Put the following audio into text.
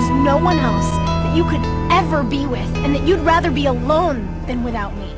is no one else that you could ever be with, and that you'd rather be alone than without me.